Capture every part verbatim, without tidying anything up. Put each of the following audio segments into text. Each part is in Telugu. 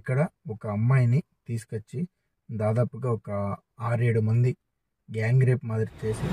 ఇక్కడ ఒక అమ్మాయిని తీసుకొచ్చి దాదాపుగా ఒక ఆరు ఏడు మంది గ్యాంగ్ రేప్ మాదిరి చేసి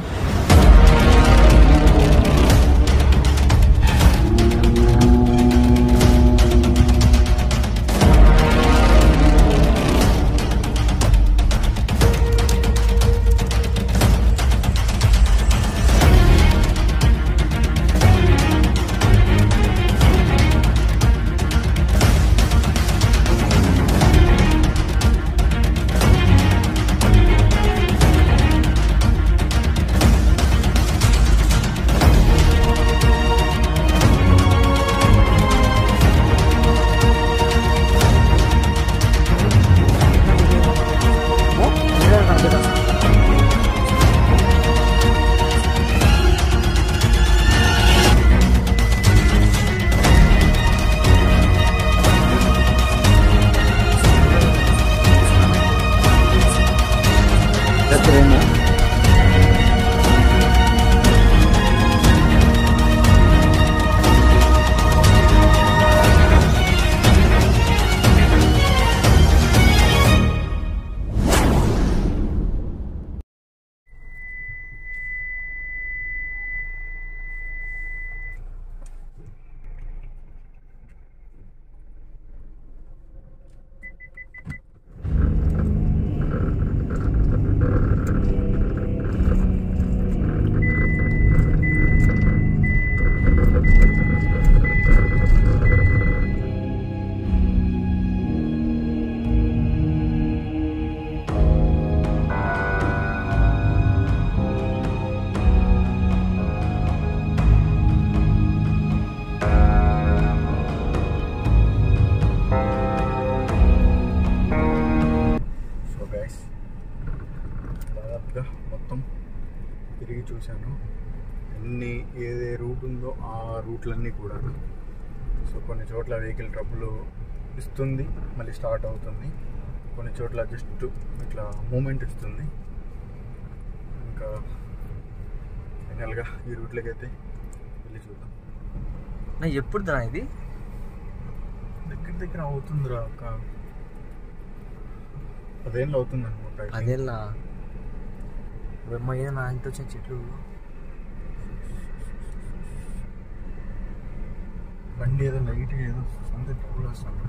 తిరిగి చూశాను. అన్ని ఏదే రూట్ ఉందో ఆ రూట్లన్నీ కూడా. సో కొన్ని చోట్ల వెహికల్ ట్రబుల్ ఇస్తుంది, మళ్ళీ స్టార్ట్ అవుతుంది. కొన్ని చోట్ల జస్ట్ ఇట్లా మూమెంట్ ఇస్తుంది. ఇంకా ఫైనల్గా ఈ రూట్లోకి అయితే వెళ్ళి చూద్దాం. ఎప్పుడురా ఇది దగ్గర దగ్గర అవుతుందిరా, ఒక పదేళ్ళు అవుతుంది అనుకుంటా. పదేళ్ళ బ్రహ్మయ్య నా ఇంట్లో వచ్చిన చెట్లు బండి ఏదో లైట్ ఏదో అంత డబ్బులు వస్తాను.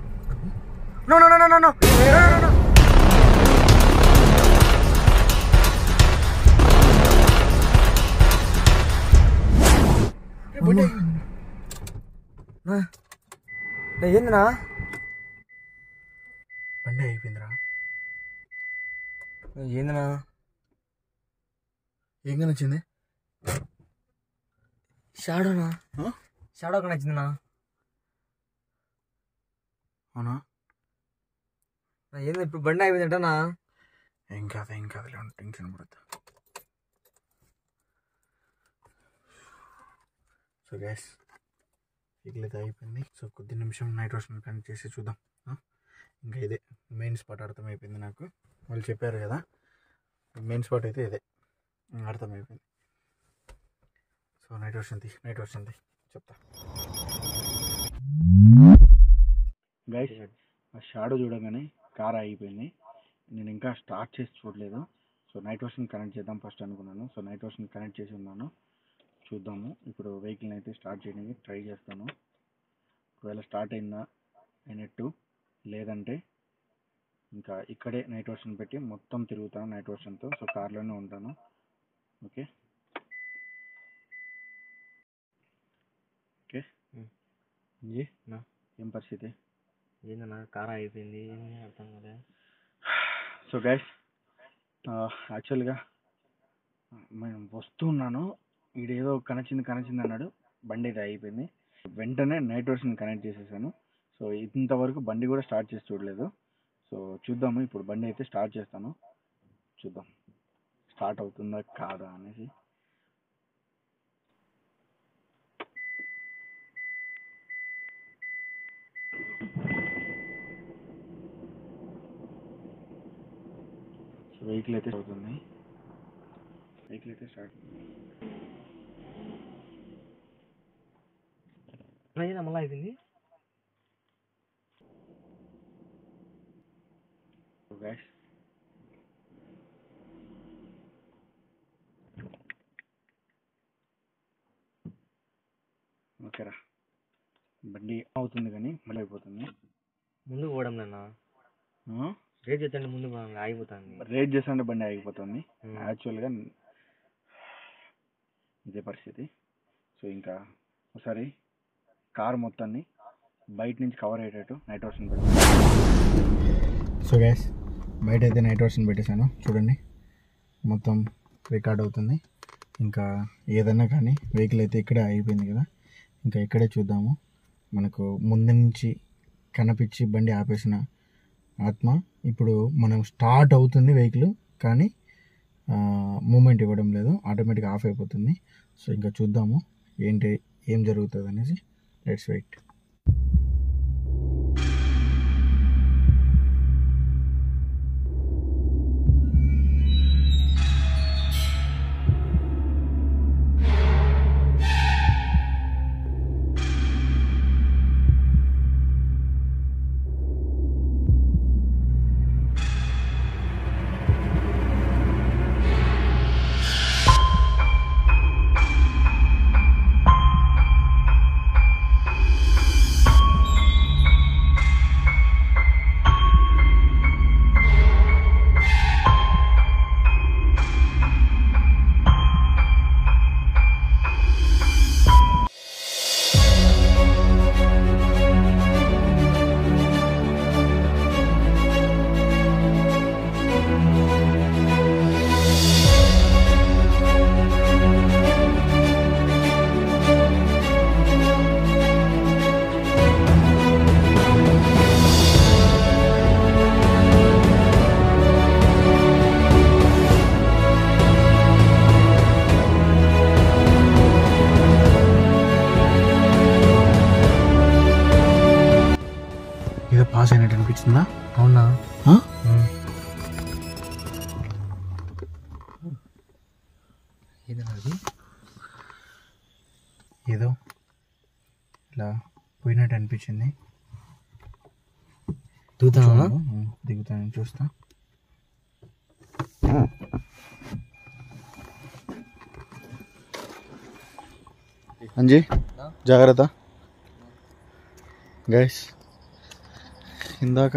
ఏందిరా బండి అయిపోయిందిరా. ఏందినా ఏం నచ్చింది? షాడోనా? షాడో ఒక నచ్చిందినా? అవునా? ఏంది ఇప్పుడు బండి అయిపోయిందంటనా? ఏం కాదు ఏం కాదు, లేవు టెన్షన్ పడతా. సో గ్యాస్ ఇట్లయితే అయిపోయింది. సో కొద్ది నిమిషం నైట్ రోషన్ కనెక్ట్ చేసి చూద్దాం. ఇంకా ఇదే మెయిన్ స్పాట్ అర్థమైపోయింది నాకు. వాళ్ళు చెప్పారు కదా, మెయిన్ స్పాట్ అయితే ఇదే అర్థమైపోయింది. సో నైట్ వచ్చింది నైట్ వచ్చింది చెప్తా. గైస్ ఆ షాడో చూడగానే కార్ ఆగిపోయింది. నేను ఇంకా స్టార్ట్ చేసి చూడలేదు. సో నైట్ వర్షన్ కనెక్ట్ చేద్దాం ఫస్ట్ అనుకున్నాను. సో నైట్ వర్షన్ కనెక్ట్ చేసి ఉన్నాను, చూద్దాము. ఇప్పుడు వెహికల్ని అయితే స్టార్ట్ చేయడానికి ట్రై చేస్తాను. ఒకవేళ స్టార్ట్ అయిందా అయినట్టు, లేదంటే ఇంకా ఇక్కడే నైట్ వర్షన్ పెట్టి మొత్తం తిరుగుతాను నైట్ వర్షన్తో. సో కార్లోనే ఉంటాను. ఓకే ఓకే జీ నా ఏం పరిస్థితి ఏందన్నా? కార్ అయిపోయింది, అర్థం కదా. సో గైస్ యాక్చువల్గా నేను వస్తున్నాను, ఇదేదో కనెక్చింది కనెక్చింది అన్నాడు, బండి అయితే అయిపోయింది. వెంటనే నైట్ వర్షన్ కనెక్ట్ చేసేసాను. సో ఇంతవరకు బండి కూడా స్టార్ట్ చేసి చూడలేదు. సో చూద్దాము, ఇప్పుడు బండి అయితే స్టార్ట్ చేస్తాను, చూద్దాం స్టార్ట్ అవుతుందా కాదా అనేసి. సో వెహికల్ అయితే అవుతుంది, వెహికల్ అయితే స్టార్ట్. మళ్ళీ అయిపోయింది. guys. ఓకేరా బండి అవుతుంది కానీ మళ్ళీ అయిపోతుంది. ముందు పోవడం నాన్న రేజ్ చేస్తే ముందు ఆగిపోతుంది, రేజ్ చేస్తుంటే బండి ఆగిపోతుంది. యాక్చువల్గా ఇదే పరిస్థితి. సో ఇంకా ఒకసారి కార్ మొత్తాన్ని బయట నుంచి కవర్ అయ్యేటట్టు నైట్ వర్షన్ పెట్టాను. సో గైస్ బయట అయితే నైట్ వర్షన్ పెట్టేశాను, చూడండి మొత్తం రికార్డ్ అవుతుంది. ఇంకా ఏదన్నా కానీ వెహికల్ అయితే ఇక్కడే ఆగిపోయింది కదా, ఇంకా ఇక్కడే చూద్దాము. మనకు ముందు నుంచి కనిపించి బండి ఆపేసిన ఆత్మ ఇప్పుడు మనం స్టార్ట్ అవుతుంది వెహికల్, కానీ మూమెంట్ ఇవ్వడం లేదు, ఆటోమేటిక్గా ఆఫ్ అయిపోతుంది. సో ఇంకా చూద్దాము ఏంటి ఏం జరుగుతుంది అనేసి, లెట్స్ వెయిట్. పాస్ అయినట్టు అనిపిస్తుందా? అవునా? అది ఏదో ఇలా పోయినట్టు అనిపించింది. దిగుతాను దిగుతాను చూస్తా. అంజీ జాగ్రత్త. గైస్ ఇందాక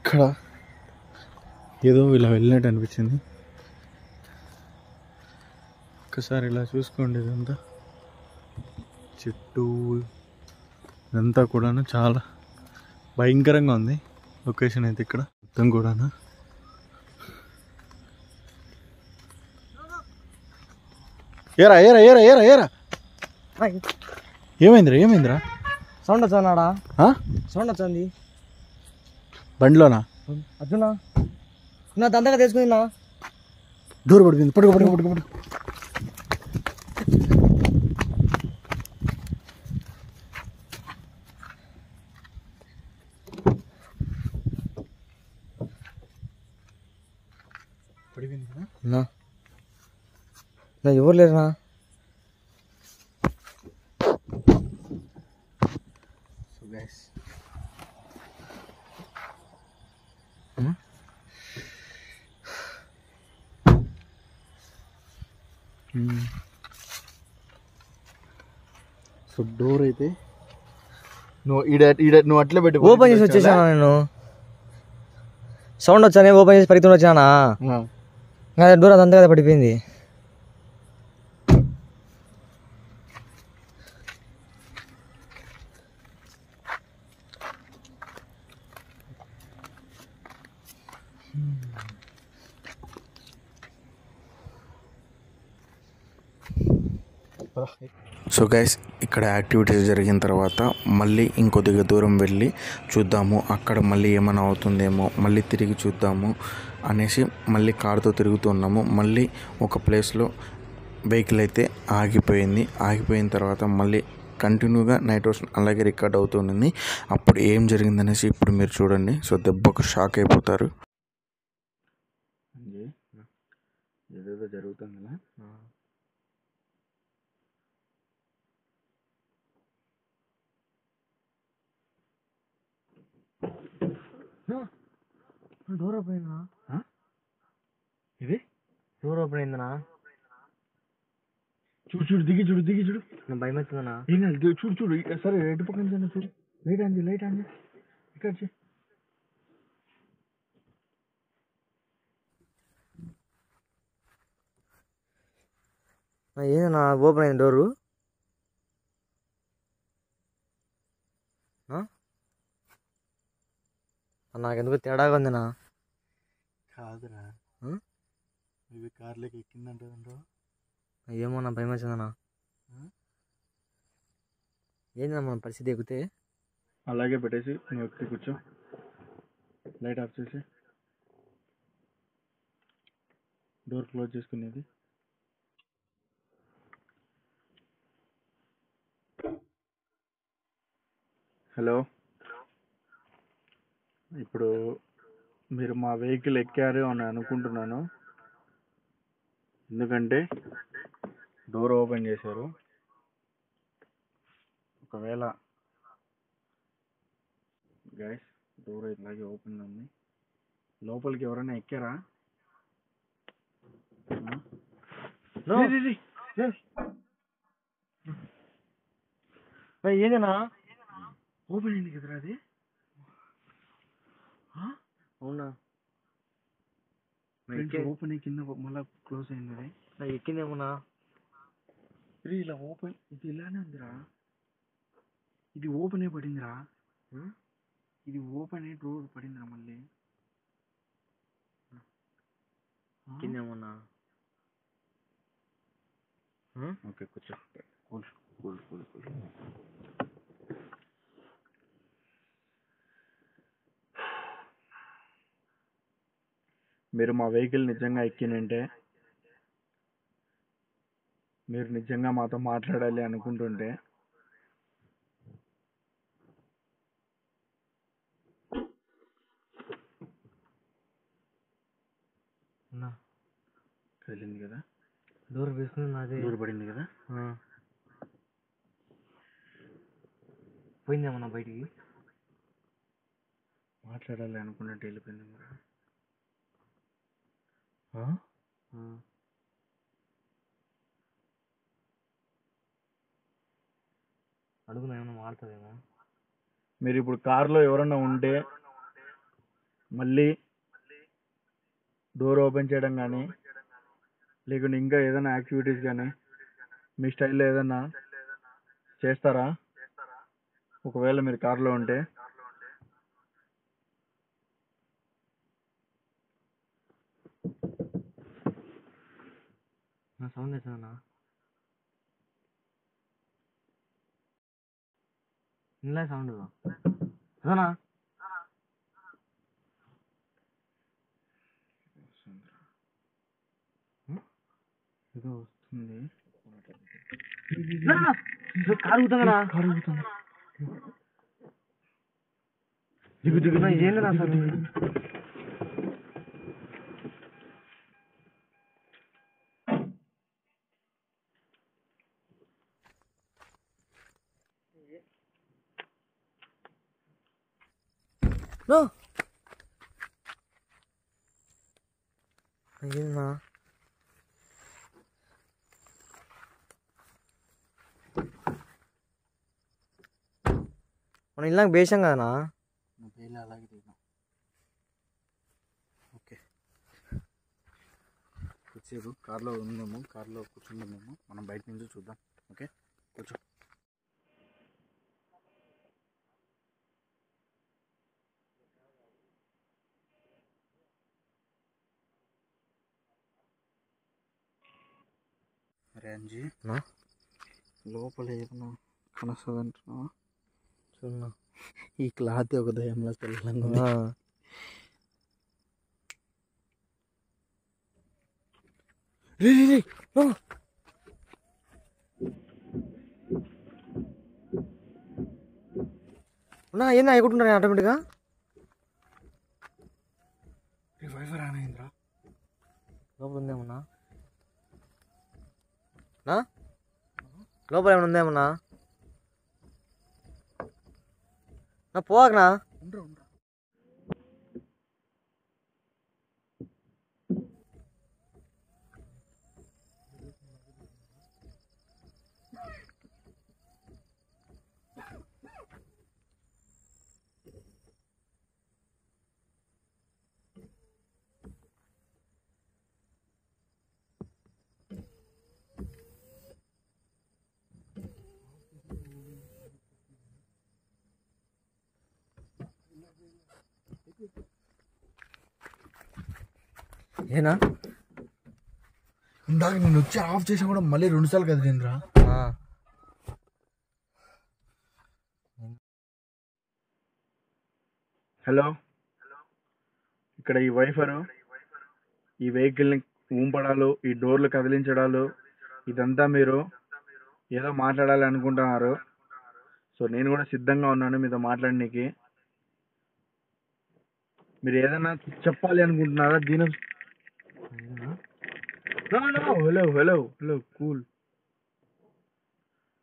ఇక్కడ ఏదో ఇలా వెళ్ళినట్టు అనిపించింది, ఒక్కసారి ఇలా చూసుకోండి. ఇదంతా చెట్టు, ఇదంతా కూడాను చాలా భయంకరంగా ఉంది లొకేషన్ అయితే. ఇక్కడ మొత్తం కూడాను ఏరా ఏరా ఏరా ఏరా ఏరా ఏమైందిరా ఏమైందిరా? సొండొచ్చాడా సొండొచ్చింది బండిలోనా? అర్జునా నా దంతగా తీసుకుందినా దూరం పడిపోయింది. పడుకో పడుకో పడుకో పడుకో. ఎవరు లేరునా? సో డోర్ అయితే నువ్వు ఈడ ఈడ నువ్వు అట్లా పెట్టి ఓపెన్ చేసి వచ్చేసాను నేను. సౌండ్ వచ్చానే ఓపెన్ చేసి పరిగెత్తుకుని వచ్చానా, డోర్ అది అంతా కదా పడిపోయింది. సో గైస్ ఇక్కడ యాక్టివిటీస్ జరిగిన తర్వాత మళ్ళీ ఇంకొద్దిగా దూరం వెళ్ళి చూద్దాము, అక్కడ మళ్ళీ ఏమైనా అవుతుందేమో, మళ్ళీ తిరిగి చూద్దాము అనేసి మళ్ళీ కార్తో తిరుగుతున్నాము. మళ్ళీ ఒక ప్లేస్లో వెహికల్ అయితే ఆగిపోయింది. ఆగిపోయిన తర్వాత మళ్ళీ కంటిన్యూగా నైట్ వర్షన్ అలాగే రికార్డ్ అవుతుంది. అప్పుడు ఏం జరిగిందనేసి ఇప్పుడు మీరు చూడండి. సో దెబ్బకు షాక్ అయిపోతారు. ఏదేదో జరుగుతుంది కదా. డోర్ ఓపెన్ అయిందా? ఇది డోర్ ఓపెన్ అయిందనా? చూడు చూడు దిగి చూడు దిగి చూడు నేను భయం అవుతుందన్నా. ఏం కాదు చూడు చూడు సరే ఎటు పక్క నుంచి చూడు. లైట్ అంది లైట్ అంది ఇక్కడ చే ఏదన్నా ఓపెన్ అయింది డోరు. నాకెందుకు తేడాగా ఉందినా? కాదురా ఇవి కార్లోకి ఎక్కిందంటే ఏమో నా భయం వచ్చిందన్నా. ఏందన్నా మన పరిస్థితి? ఎక్కితే అలాగే పెట్టేసి నువ్వు ఎక్కితే కూర్చో. లైట్ ఆఫ్ చేసి డోర్ క్లోజ్ చేసుకునేది. హలో, ఇప్పుడు మీరు మా వెహికల్ ఎక్కారు అని అనుకుంటున్నాను, ఎందుకంటే డోర్ ఓపెన్ చేశారు. ఒకవేళ గైస్ డోర్ ఇలాగే ఓపెన్ ఉంది, లోపలికి ఎవరైనా ఎక్కారా? ఏదైనా ఓపెన్ అయింది కదరా అది? అవునా? ఓపెన్ అయ్యి కింద మళ్ళీ క్లోజ్ అయింది అది. ఎక్కిందేమోనా? ఇది ఇలా ఓపెన్, ఇది ఇలానే ఉందిరా. ఇది ఓపెన్ అయి పడిందిరా, ఇది ఓపెన్ అయ్యి డోర్ పడిందిరా. మళ్ళీ ఎక్కిందేమోనా? ఓకే కూర్చో. కూల్ కూల్ కూల్ కూల్ మీరు మా వెహికల్ నిజంగా ఎక్కినంటే, మీరు నిజంగా మాతో మాట్లాడాలి అనుకుంటుంటే, వెళ్ళింది కదా దూరం వేసుకుని దూరపడింది కదా, పోయిందేమన్నా బయటికి? మాట్లాడాలి అనుకున్నట్టు వెళ్ళిపోయింది కదా. అడుగునా ఏమన్నా మారుతుందేమో. మీరు ఇప్పుడు కారులో ఎవరన్నా ఉంటే మళ్ళీ డోర్ ఓపెన్ చేయడం కానీ, లేకుంటే ఇంకా ఏదైనా యాక్టివిటీస్ కానీ మీ స్టైల్లో ఏదన్నా చేస్తారా ఒకవేళ మీరు కారులో ఉంటే? నా సౌండ్ వేసానా? ఇలా సౌండ్ అదనా? ఏదో వస్తుంది. కారు ఊతుందనా? కారు ఊతుంది. దిగు దిగునా? ఏందనా సార్? ఏందన్నా? మనం ఇలా బేసాం కదనా? అలాగే దిగుతాం. ఓకే కూర్చోదు, కార్లో ఉందాము, కార్లో కూర్చుందాము, మనం బయట నుంచి చూద్దాం. ఓకే కూర్చో. అరే అంజీ, లోపల ఏదైనా కనస్తుంది అంటున్నావా? చూడన్నా ఈ క్లాత్ ఒక దయంలో తెలంగా. ఏనా ఎగుంటున్నా ఆటోమేటిక్గా రివైవర్ ఆన్ అయిందిరా. లోపల ఉందేమన్నా? లోపల ఏమైనా ఉందేమన్నా? నా పోకనా? ఏనా ఇందాక నేను వచ్చి ఆఫ్ చేశా కూడా మళ్ళీ రెండు సార్లు కదిలిందిరా. హలో, ఇక్కడ ఈ వైఫర్ ఈ వెహికల్ని ఊంపడాలు ఈ డోర్లు కదిలించడాలు ఇదంతా మీరు ఏదో మాట్లాడాలి అనుకుంటున్నారు. సో నేను కూడా సిద్ధంగా ఉన్నాను మీతో మాట్లాడడానికి. మీరు ఏదైనా చెప్పాలి అనుకుంటున్నారా? దీని హలో హలో హలో కూల్,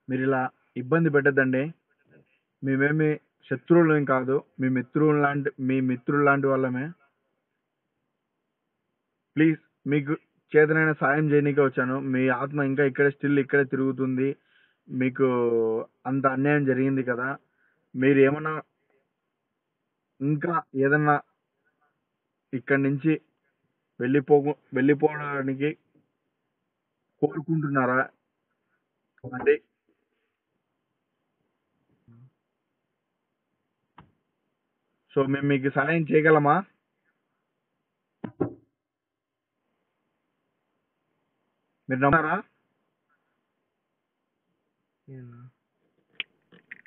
మీరు ఇలా ఇబ్బంది పెట్టద్దండి. మేమేమి శత్రువులేం కాదు, మీ మిత్రులు లాంటి మీ మిత్రులు లాంటి వాళ్ళమే. ప్లీజ్ మీకు చేతనైనా సాయం చేయడానికే వచ్చాను. మీ ఆత్మ ఇంకా ఇక్కడే స్టిల్ ఇక్కడే తిరుగుతుంది. మీకు అంత అన్యాయం జరిగింది కదా, మీరు ఏమన్నా ఇంకా ఏదన్నా ఇక్కడి నుంచి వెళ్ళిపో వెళ్ళిపోవడానికి కోరుకుంటున్నారా? అంటే సో మేము మీకు సహాయం చేయగలమా? మీరు నమ్మారా?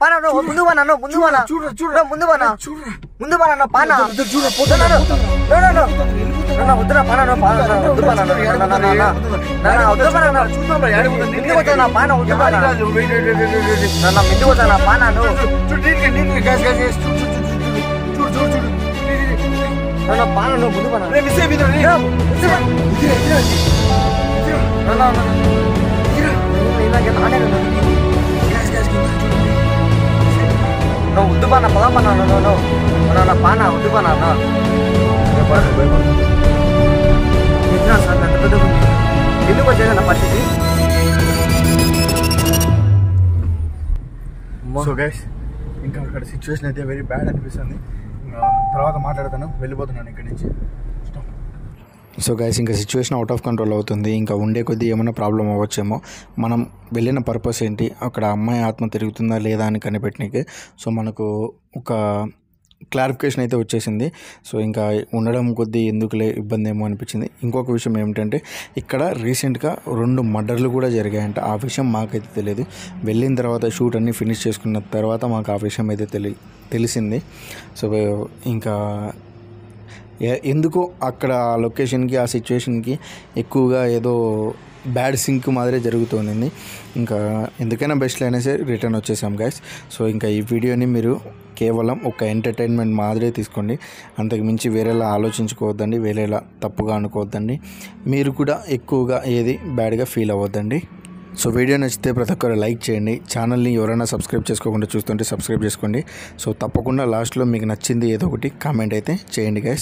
బానా ముందు బానా చూడ చూడ ముందు బానా చూడ ముందు బానా పానా చూడ పోతానా వద్దురా పానా వద్దు పానా చూద్దాం నిన్ను వచ్చానా పానా వద్దు పానా ముందు వచ్చానా పానా పానా ముందు బానా no udah mana pelan mana no no no mana mana udah mana no baru baru ini asal nanti betul ini macam mana pasti sih. So guys, ini kan ada situasi nanti very bad nih biasanya. Terus kita makan itu, beli botol nanti ke sini. So guys ఇంకా సిచ్యువేషన్ అవుట్ ఆఫ్ కంట్రోల్ అవుతుంది. ఇంకా ఉండే కొద్దీ ఏమైనా ప్రాబ్లం అవ్వచ్చేమో. మనం వెళ్ళిన పర్పస్ ఏంటి, అక్కడ అమ్మాయి ఆత్మ తిరుగుతుందా లేదా అని కనిపెట్టడానికి. సో మనకు ఒక క్లారిఫికేషన్ అయితే వచ్చేసింది. సో ఇంకా ఉండడం కొద్దీ ఎందుకులే ఇబ్బంది ఏమో అనిపించింది. ఇంకొక విషయం ఏమిటంటే ఇక్కడ రీసెంట్గా రెండు మర్డర్లు కూడా జరిగాయంట. ఆ విషయం మాకైతే తెలియదు. వెళ్ళిన తర్వాత షూట్ అన్నీ ఫినిష్ చేసుకున్న తర్వాత మాకు ఆ విషయం అయితే తెలి తెలిసింది సో ఇంకా ఎందుకో అక్కడ ఆ లొకేషన్కి ఆ సిచ్యువేషన్కి ఎక్కువగా ఏదో బ్యాడ్ సింక్ మాదిరే జరుగుతుంది. ఇంకా ఎందుకైనా బెస్ట్లో అయినా సరే రిటర్న్ వచ్చేసాం గైస్. సో ఇంకా ఈ వీడియోని మీరు కేవలం ఒక ఎంటర్టైన్మెంట్ మాదిరే తీసుకోండి, అంతకు మించి వేరేలా ఆలోచించుకోవద్దండి, వేరేలా తప్పుగా అనుకోవద్దండి, మీరు కూడా ఎక్కువగా ఏది బ్యాడ్గా ఫీల్ అవ్వద్దండి. సో వీడియో నచ్చితే ప్రతి ఒక్కరు లైక్ చేయండి. ఛానల్ని ఎవరైనా సబ్స్క్రైబ్ చేసుకోకుండా చూస్తుంటే సబ్స్క్రైబ్ చేసుకోండి. సో తప్పకుండా లాస్ట్లో మీకు నచ్చింది ఏదో ఒకటి కామెంట్ అయితే చేయండి గైస్.